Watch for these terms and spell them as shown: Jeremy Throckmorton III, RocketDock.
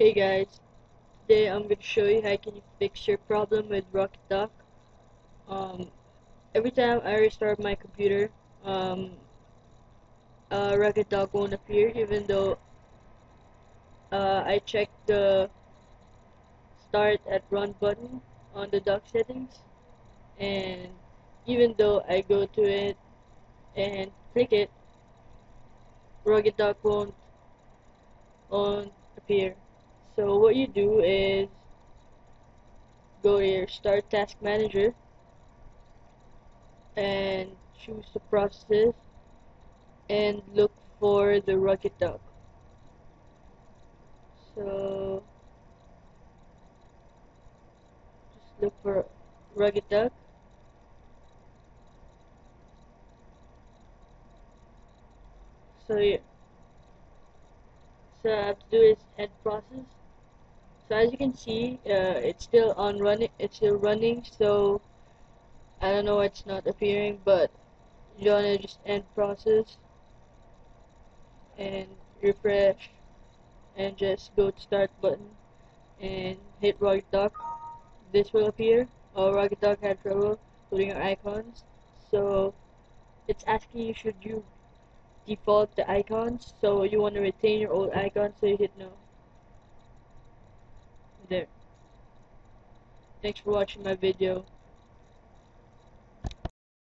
Hey guys, today I'm going to show you how can you fix your problem with RocketDock. Every time I restart my computer, RocketDock won't appear, even though I checked the start at run button on the dock settings, and even though I go to it and click it, RocketDock won't appear. So what you do is go to your Start Task Manager and choose the processes and look for the RocketDock. So just look for RocketDock. So I have to do is end process. So as you can see, it's still running, so I don't know why it's not appearing, but you wanna just end process and refresh and just go to start button and hit RocketDock. This will appear. RocketDock had trouble putting your icons, so it's asking you should you default the icons, so you wanna retain your old icons, so you hit no. There. Thanks for watching my video.